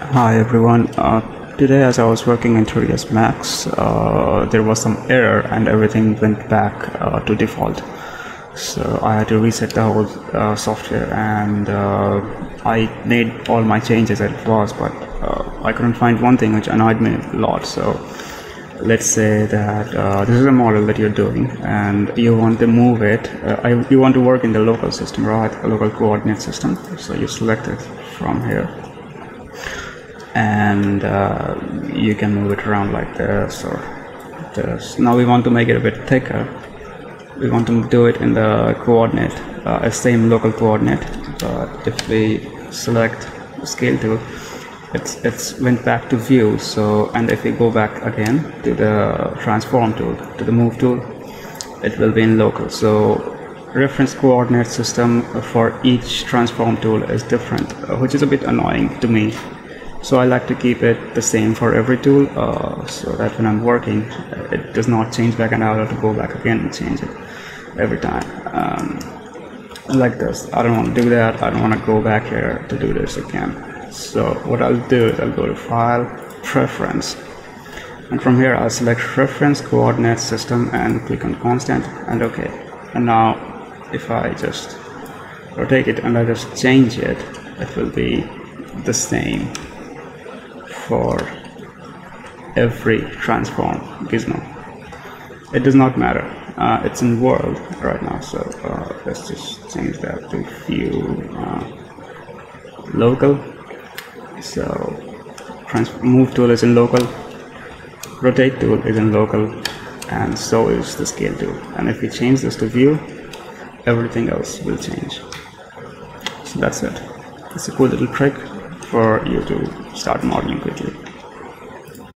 Hi everyone, today as I was working in 3ds Max, there was some error and everything went back to default. So I had to reset the whole software, and I made all my changes as it was, but I couldn't find one thing which annoyed me a lot. So let's say that this is a model that you're doing and you want to move it. You want to work in the local system, right? A local coordinate system. So you select it from here, and you can move it around like this or this. Now we want to make it a bit thicker. We want to do it in the coordinate, same local coordinate, but if we select scale tool, it's went back to view. So, and if we go back again to the transform tool, to the move tool, it will be in local. So reference coordinate system for each transform tool is different, which is a bit annoying to me. So I like to keep it the same for every tool, so that when I'm working, it does not change back, and I'll have to go back again and change it every time. Like this, I don't want to do that. I don't want to go back here to do this again. So what I'll do is I'll go to File, Preference, and from here I'll select Reference Coordinate System and click on Constant, and OK. And now if I just rotate it and I just change it, it will be the same for every transform gizmo. It does not matter. It's in world right now, so let's just change that to view local. So move tool is in local, rotate tool is in local, and so is the scale tool. And if we change this to view, everything else will change. So that's it. It's a cool little trick for you to start modeling quickly.